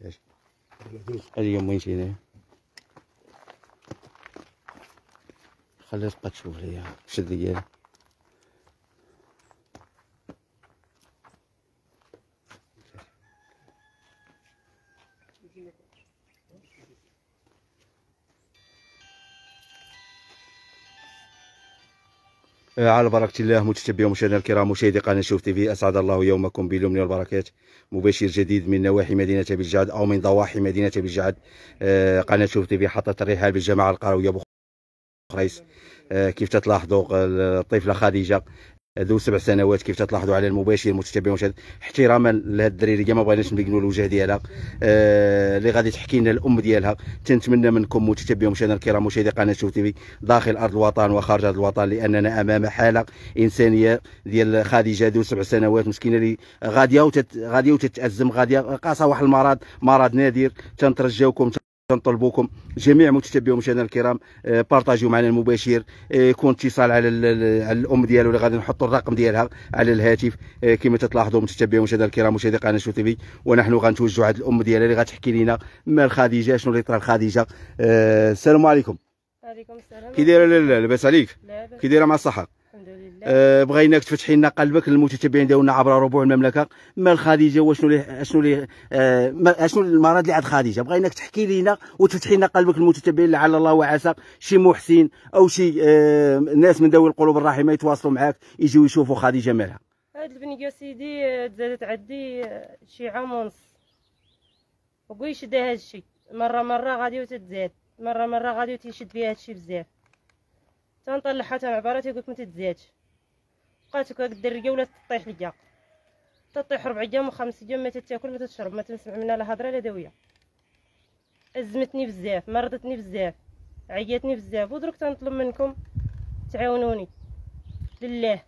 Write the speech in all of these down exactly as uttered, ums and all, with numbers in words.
ماشي اجي جنبي هنا خليها تبقى تشوف ليا الشد ديالها. على بركة الله متتبعي مشاهدينا الكرام مشاهدي قناة شوف تيفي، أسعد الله يومكم باليمن والبركات. مباشر جديد من نواحي مدينة ابي الجعد أو من ضواحي مدينة ابي الجعد. قناة شوف تيفي حطت الرحال بالجماعة القروية بخريس. كيف تلاحظوا الطفلة خديجة ذو سبع سنوات كيف تلاحظوا على المباشر متتبعي مشاهدينا، احتراما لهاد الدريريه ما بغيناش نبينوا الوجه ديالها اللي غادي تحكي لنا الام ديالها. تنتمنى منكم متتبعي مشاهدينا الكرام مشاهدي قناه شوف تيفي داخل ارض الوطن وخارج ارض الوطن، لاننا امام حاله انسانيه ديال خديجه ذو سبع سنوات مسكينه اللي غاديه وتت... غاديه وتتازم غاديه قاصه واحد المرض مرض نادر. تنترجاوكم تنطلبوكم جميع متتبعي ومشاهدينا الكرام بارطاجيو معنا المباشر، يكون اتصال على على الام ديالو اللي غادي نحطوا الرقم ديالها على الهاتف كما تلاحظوا متتبعي ومشاهدينا الكرام مشاهدي قناه شوف تيفي. ونحن غنتوجهوا عند الام ديالها اللي غتحكي لنا مال خديجه شنو اللي طرا لخديجه. السلام عليكم. وعليكم السلام. كي دايره لاله؟ لاباس عليك؟ لاباس. كي دايره مع الصحه؟ الحمد لله. بغيناك تفتحي لنا قلبك للمتتبعين ديالنا عبر ربوع المملكه، مال خديجه وشنو اللي شنو اللي شنو المرض اللي عند خديجه، بغيناك تحكي لينا وتفتحي لنا قلبك للمتتبعين لعل الله وعسى شي محسن او شي ناس من ذوي القلوب الرحيمه يتواصلوا معاك يجيو يشوفوا خديجه مالها. هاد البنيه سيدي تزادت عندي شي عام ونص وكوي شدها هاد الشيء، مره مره غادي وتتزاد، مره مره غادي وتيشد فيها هاد الشيء بزاف. تنطلعها تاع عبارات يقولك ما تتزادش، بقات هكاك الدريه ولات تطيح ليا، تطيح ربع ايام وخمس ايام ما تتاكل ما تتشرب ما تنسمع منها لا هضره لا داويه. ازمتني بزاف، مرضتني بزاف، عياتني بزاف، ودروك تنطلب منكم تعاونوني لله.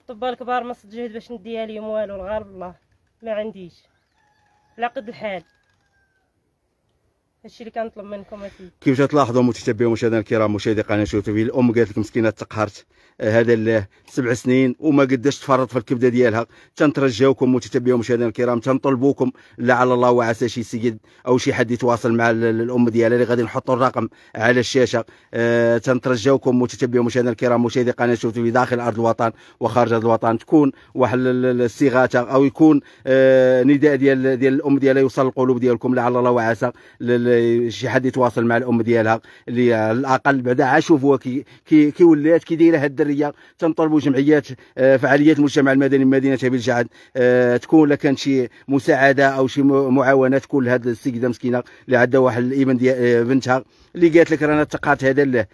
الطباء الكبار ما صد جهد باش نديها ليهم والو، الغالب الله ما عنديش على قد الحال. هادشي اللي كنطلب منكم اسيدي. كيف تلاحظوا متتبعين مشاهدينا الكرام مشاهدي قناه شوف تيفي، الام قالت لك مسكينه تقهرت هذا الله سبع سنين وما قداش تفرط في الكبده ديالها. تنترجاوكم متتبعين مشاهدينا الكرام تنطلبوكم لعل الله وعسى شي سيد او شي حد يتواصل مع الام ديالها اللي غادي نحطوا الرقم على الشاشه. أه تنترجاوكم متتبعين مشاهدينا الكرام مشاهدي قناه شوف تيفي داخل ارض الوطن وخارج ارض الوطن تكون واحد الصيغه او يكون أه نداء ديال ديال الام ديالها يوصل للقلوب ديالكم لعل الله وعسى شي حد يتواصل مع الام ديالها اللي على الاقل بعدا عا شوفوها كي كي كي ولات كي دايره هاد الدريه. تنطلبوا جمعيات فعاليات المجتمع المدني من مدينه ابي الجعد تكون لا كان شي مساعده او شي معاونه تكون لهاد السيده مسكينه اللي عندها واحد الابن ديال بنتها اللي قالت لك رانا تقات هذا له،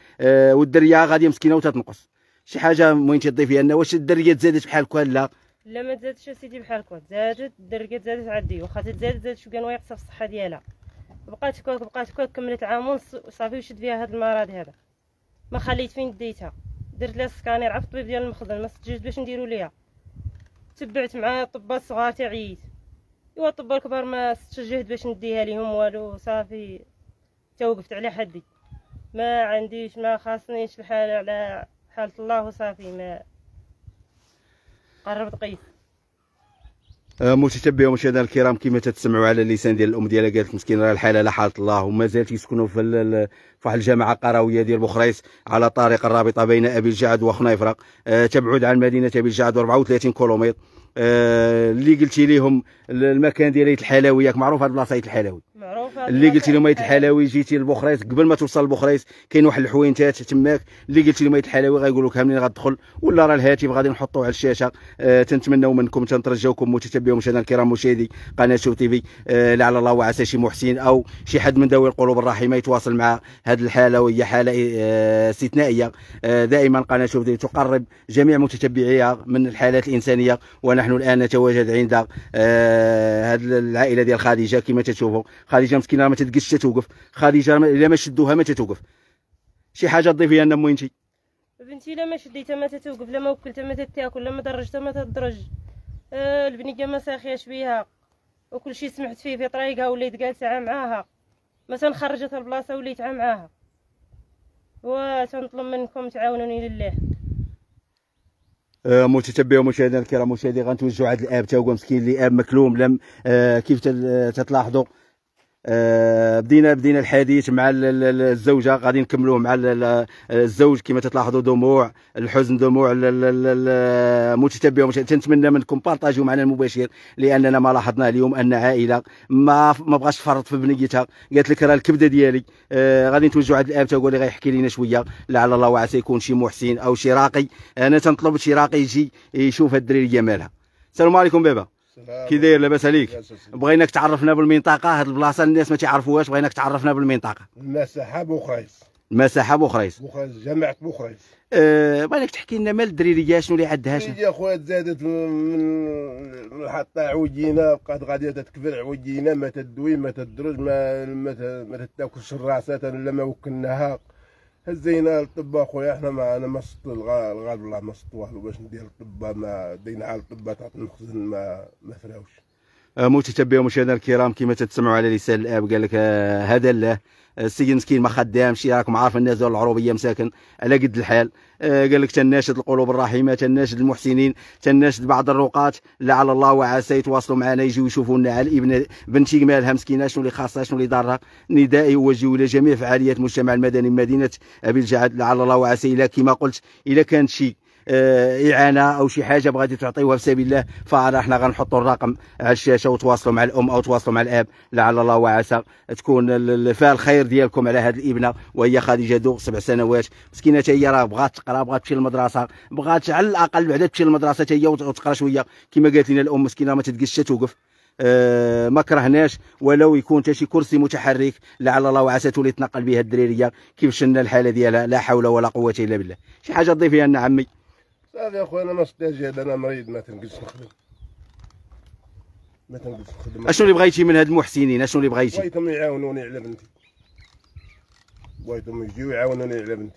والدريه غاديه مسكينه وتتنقص. شي حاجه مهم تضيفيها لنا، واش الدريه تزادت بحال هكا؟ لا لا ما تزادتش اسيدي بحال هكا، تزادت الدريه تزادت عندي واخا تزادت زادت شويه ناقصه في الصحه ديالها، بقات هكاك بقات هكاك كملت عام ونص صافي وشد فيها هاد المرض هذا. ما خليت فين ديتها، درت لها السكانير عرفت الطبيب ديال المخزن ما سجلت باش نديرو ليها، تبعت مع الطباء الصغار تاع عييت ايوا الطباء الكبار ما سجلت باش نديها ليهم والو، صافي توقفت على حدي، ما عنديش ما خاصنيش الحال على حالة الله وصافي ما قربت قيس. متتبعي ومشاهدينا الكرام كما تسمعوا على اللسان ديال الام ديالها قالت مسكين راه الحاله لا حاله الله، ومازال تيسكنوا في واحد الجامعه قرويه ديال بوخريس على طريق الرابطه بين ابي الجعد وخنيفره أه تبعد عن مدينه ابي الجعد أربعة وثلاثين كيلومتر. أه اللي قلتي لهم المكان ديال ايت الحلاوي، ياك معروف هاد البلاصه ايت الحلاوي معروفه، اللي قلتي لهم ايت الحلاوي جيتي لبوخريس قبل ما توصل لبوخريس كاين واحد الحوينتات تماك اللي قلتي لهم ايت الحلاوي غايقول لك ها منين غتدخل ولا راه الهاتف غادي نحطوه على الشاشه. أه تنتمناو منكم تنترجاوكم متتبعي مشاهدينا الكرام مشاهدي قناه شوف تيفي أه لعل الله وعسى شي محسن او شي حد من ذوي القلوب الرحيمه يتواصل مع هاد الحاله، وهي حاله استثنائيه. أه أه دائما قناه شوف تيفي تقرب جميع متتبعيها من الحالات الانسانيه، ونحن الان نتواجد عند هذه آه العائله ديال خديجه كما تشوفوا. خديجه مسكينه ما تتقش توقف، خديجه الا ما شدوها ما تتوقف. شي حاجه تضيفيها لنا موينتي؟ بنتي الا ما شديتها ما تتوقف، لا ما وكلتها ما تتاكل، لا ما درجتها ما تدرج، آه البنيه ما ساخياش بيها وكل شيء سمعت فيه في طريقها، وليت جالسه معاها ما تنخرجتها البلاصه وليت معاها. وتنطلب منكم تعاونوني لله. متتبعي ومشاهدينا الكرام، مشاهدي غنتوجهوا عند الاب تا هو مسكين اللي اب مكلوم لم كيف تتلاحظوا. بدينا بدينا الحديث مع الزوجه، غادي نكملوه مع الزوج. كما تلاحظوا دموع الحزن، دموع المتتبعين. تنتمنى منكم بارطاجيو معنا المباشر، لاننا ما لاحظناه اليوم ان عائله ما ما بغاش تفرط في بنيتها، قالت لك راه الكبده ديالي. آه غادي نتوجهوا عند الاب تا هو اللي غيحكي لنا شويه، لعل الله وعسى يكون شي محسن او شي راقي. انا تنطلب شي راقي يجي يشوف هاد الدراريه مالها. السلام عليكم بابا، كي داير؟ لاباس عليك. بغيناك تعرفنا بالمنطقه، هاد البلاصه الناس ما تعرفوهاش، بغيناك تعرفنا بالمنطقه. المساحه بوخريص، المساحه بوخريص، بوخريص جامعه بوخريص. أه بغيناك تحكي لنا مال الدريريه، شنو اللي عندها؟ الدريريه خويا زادت من حتى عوجينا، بقات غاديه تتكبر عوجينا، ما تدوي ما تدرج ما ما تاكلش الراسات. الا ما وكلناها هزينا للطب اخويا. حنا ما انا ما صدت الغالب والله ما صدت والو باش ندير الطب. ما دينا على الطب تعطي المخزن ما ما فراوش. متتبعي ومشاهدينا الكرام، كما تسمعوا على لسان الاب قال لك هذا الله. السيد مسكين ما خدامش، راكم عارف الناس ديال العروبيه مساكن على قد الحال. قال لك تناشد القلوب الرحيمه، تناشد المحسنين، تناشد بعض الرقات، لعل الله وعسى يتواصلوا معنا يجيو يشوفوا لنا على ابن بنتي مالها مسكينه، شنو اللي خاصها شنو اللي ضارها. ندائي وجهي الى جميع فعاليات المجتمع المدني بمدينه ابي الجعد، لعل الله وعسى الى كما قلت الى كانت شي إعانة أو شي حاجة بغاتي تعطيوها في سبيل الله، فراه حنا غنحطوا الرقم على الشاشة وتواصلوا مع الأم أو تواصلوا مع الآب، لعل الله وعسى تكون فيها الخير ديالكم على هذه الإبنة. وهي خديجة دوق سبع سنوات مسكينة، تا هي راه بغات تقرا، بغات تمشي للمدرسة، بغات على الأقل بعدا تمشي للمدرسة تا هي وتقرا شوية. كما قالت لنا الأم مسكينة ما تدقش توقف. أه ما كرهناش ولو يكون حتى شي كرسي متحرك، لعل الله وعسى تولي تنقل به الدرارية كيف شلنا الحالة ديالها. لا حول ولا قوة إلا بالله. شي حاجة تضيفيها لنا عمي؟ صافي اخويا، انا ما استاجل، انا مريض ما تنقدش نخدم، ما تنقدش نخدم. اشنو اللي بغيتي من هاد المحسنين؟ اشنو اللي بغيتي؟ بغيتهم يعاونوني على بنتي، بغيتهم يجيو يعاونوني على بنتي.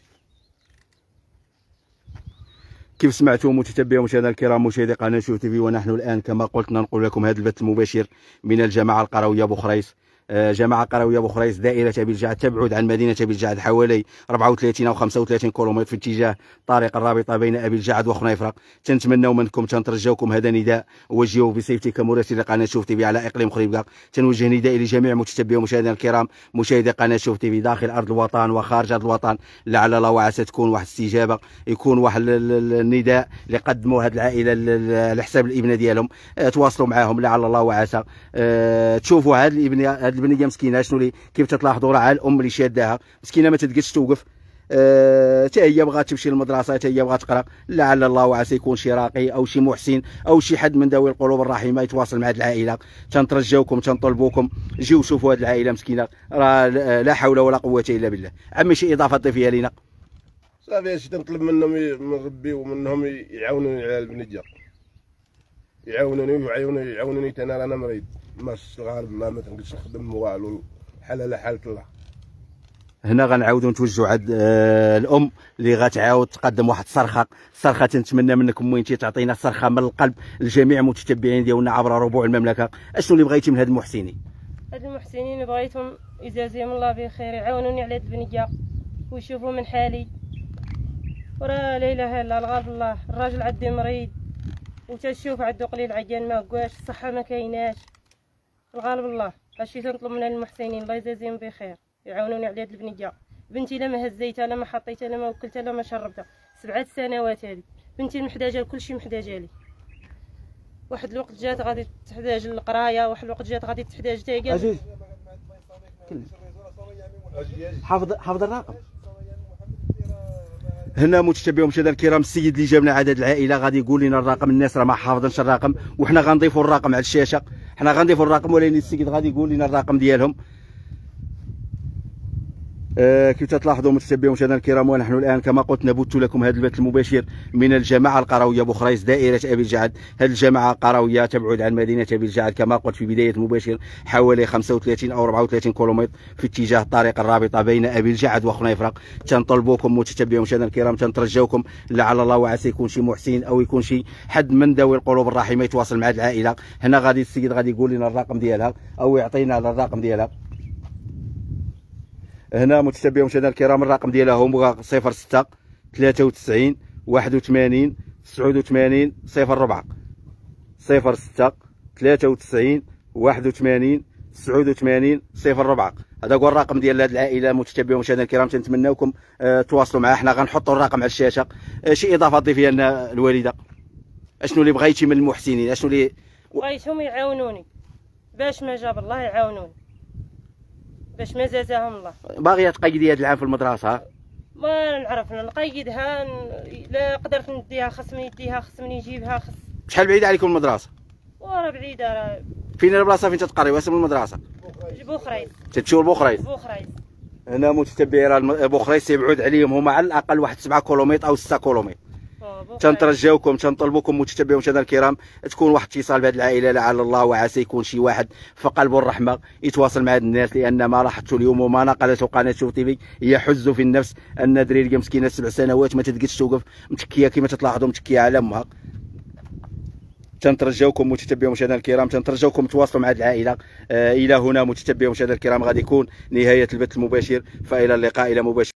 كيف سمعتوا متتبعي ومشاهدينا الكرام، مشاهدي قناه شوف تيفي، ونحن الان كما قلت ننقل لكم هذا البث المباشر من الجماعه القرويه بوخريص. جماعة قروية بوخريص، دائرة ابي الجعد، تبعد عن مدينة ابي الجعد حوالي أربعة وثلاثين أو خمسة وثلاثين كيلومتر في اتجاه طريق الرابطة بين ابي الجعد وخنيفرة. تنتمناو منكم، تنترجاوكم هذا نداء وجهه بصفتي كمراسل قناة شوف تيفي على اقليم خريبكا. تنوجه ندائي لجميع متتبعي ومشاهدينا الكرام، مشاهدي قناة شوف تيفي داخل ارض الوطن وخارج ارض الوطن، لعل الله وعسى تكون واحد الاستجابة، يكون واحد النداء اللي قدموه هذه العائلة على حساب الابنة ديالهم. تواصلوا معاهم لعل الله وعسى تشوفوا هذه الابنة، البنيه مسكينه شنو اللي كيف تلاحظوا راه الام اللي شاداها مسكينه ما تقدش توقف. أه تا هي بغات تمشي للمدرسه، تا هي بغات تقرا، لعل الله وعسى يكون شي راقي او شي محسن او شي حد من ذوي القلوب الرحيمه يتواصل مع هذه العائله. تنترجاوكم تنطلبوكم جيو شوفوا هذه العائله مسكينه، راه لا حول ولا قوه الا بالله. عمي شي اضافه تضيفيها لينا؟ صافي شي تنطلب منهم من ربي ومنهم يعاونوني على البنيه، يعاونوني ويعاونوني يعاونوني حتى انا رانا مريض، ماش الغالب ما ما تنقدش نخدم والو، حالة على حالة الله. هنا غنعاودو نتوجهوا عند آه الام اللي غتعاود تقدم واحد الصرخه، صرخه تنتمنى منكم وين تعطينا صرخه من القلب لجميع المتتبعين ديالنا عبر ربوع المملكه. اشنو اللي بغيتي من هاد المحسنين؟ هاد المحسنين بغيتهم يجازيهم الله بخير، يعاونوني على هاد البنيه ويشوفوا من حالي، وراه لا اله الا الله الغالب الله. الراجل عندي مريض وتشوف عندو قليل عيان، ما كواش الصحه ما كايناش الغالب الله. هادشي تنطلب من المحسنين، الله يجازيهم بخير، يعاونوني على هاد البنيه. بنتي لا ما هزيتها لا ما حطيتها لا ما وكلتها لا ما شربتها، سبعة سنوات هادي بنتي محتاجه لكلشي، محتاجه لي. واحد الوقت جات غادي تحتاج للقرايه، واحد الوقت جات غادي تحتاج حتى هي. عزيز حافظ حافظ الرقم. هنا متتبعي ومشاهدينا الكرام، السيد اللي جابنا عدد العائله غادي يقول لنا الرقم. الناس راه ما حافظينش الرقم، وحنا غنضيفوا الرقم على الشاشه، حنا غنضيفوا الرقم، ولكن السيد غادي يقول لنا الرقم ديالهم. آه كيف تلاحظوا متتبعي ومشاهدينا الكرام، ونحن الان كما قلت نبت لكم هذا البث المباشر من الجماعه القرويه بوخريص، دائره ابي الجعد. هذه الجماعه القرويه تبعد عن مدينه ابي الجعد كما قلت في بدايه المباشر حوالي خمسة وثلاثين او أربعة وثلاثين كيلومتر في اتجاه طريق الرابطه بين ابي الجعد وخنيفره. تنطلبوكم متتبعي ومشاهدينا الكرام، تنترجاوكم لعل الله وعسى يكون شي محسن او يكون شي حد من ذوي القلوب الرحيمه يتواصل مع العائله. هنا غادي السيد غادي يقول لنا الرقم ديالها او يعطينا الرقم ديالها. هنا متتبعي ومشاهدينا الكرام، الرقم ديالها هو صفر ستة ثلاثة وتسعين واحد وثمانين سبعة وثمانين صفر أربعة صفر ستة ثلاثة وتسعين واحد وثمانين تسعة وثمانين صفر أربعة. هذا هو الرقم ديال هذه العائله. متتبعون مشاهدينا الكرام، تنتمناوكم آه تواصلوا معها. حنا غنحطوا الرقم على الشاشه. آه شي اضافه تضيفيها لنا الوالده؟ اشنو اللي بغيتي من المحسنين؟ اشنو اللي بغيتهم يعاونوني باش ما جاب الله يعاونوني باش ما جازاهم الله. باغيه تقيدي هذا العام في المدرسه؟ ما نعرف نقيدها، لا قدرت نديها خصني نديها خصني نجيبها خص. شحال بعيده عليكم المدرسه؟ ورا بعيده. راه فين البلاصه فين تتقري؟ واسم المدرسه؟ بوخريس. تتشوف بوخريس؟ بوخريس. هنا متتبعي راه بوخريس يبعد عليهم هما على الاقل واحد سبعة كيلومتر او ستة كيلومتر. تنترجاوكم تنطلبوكم متتبعون مشاهدينا الكرام تكون واحد اتصال بهذه العائله لعل الله وعسى يكون شي واحد في قلبه الرحمه يتواصل مع هاد الناس، لان ما لاحظته اليوم وما نقلته قناه شوف تيفي هي حز في النفس. ان دريريه مسكينه سبع سنوات ما تقدش توقف، متكيه كما تلاحظوا متكيه على امها. تنترجاوكم متتبعون مشاهدينا الكرام، تنترجاوكم تواصلوا مع هذه العائله. آه الى هنا متتبعون مشاهدينا الكرام غادي يكون نهايه البث المباشر، فالى اللقاء الى مباشر.